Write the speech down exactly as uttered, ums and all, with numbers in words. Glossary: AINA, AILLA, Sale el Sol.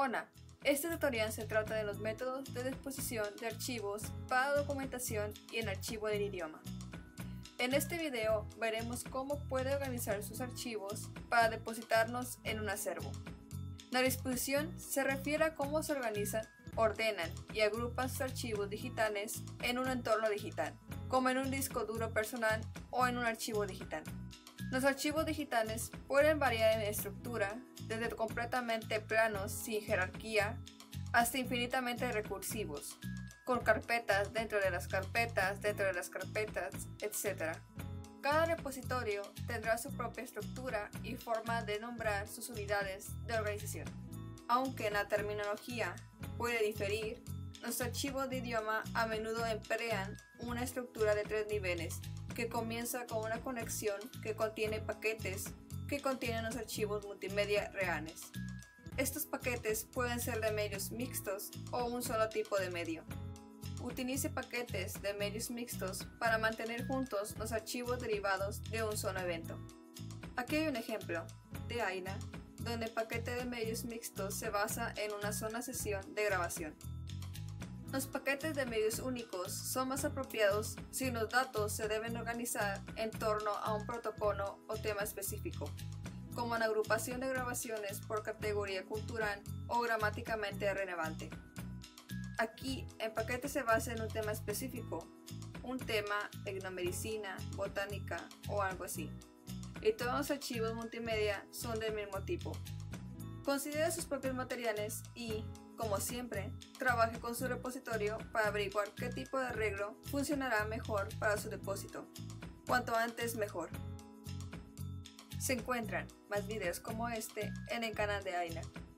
O N A. Este tutorial se trata de los métodos de disposición de archivos para documentación y el archivo del idioma. En este video veremos cómo puede organizar sus archivos para depositarnos en un acervo. La disposición se refiere a cómo se organizan, ordenan y agrupan sus archivos digitales en un entorno digital, como en un disco duro personal o en un archivo digital. Los archivos digitales pueden variar en estructura, desde completamente planos sin jerarquía hasta infinitamente recursivos, con carpetas dentro de las carpetas, dentro de las carpetas, etcétera. Cada repositorio tendrá su propia estructura y forma de nombrar sus unidades de organización. Aunque la terminología puede diferir, los archivos de idioma a menudo emplean una estructura de tres niveles que comienza con una conexión que contiene paquetes que contienen los archivos multimedia reales. Estos paquetes pueden ser de medios mixtos o un solo tipo de medio. Utilice paquetes de medios mixtos para mantener juntos los archivos derivados de un solo evento. Aquí hay un ejemplo de AINA, donde el paquete de medios mixtos se basa en una sola sesión de grabación. Los paquetes de medios únicos son más apropiados si los datos se deben organizar en torno a un protocolo o tema específico, como en agrupación de grabaciones por categoría cultural o gramáticamente relevante. Aquí, el paquete se basa en un tema específico, un tema, etnomedicina, botánica o algo así, y todos los archivos multimedia son del mismo tipo. Considere sus propios materiales y, como siempre, trabaje con su repositorio para averiguar qué tipo de arreglo funcionará mejor para su depósito. Cuanto antes, mejor. Se encuentran más videos como este en el canal de AILLA.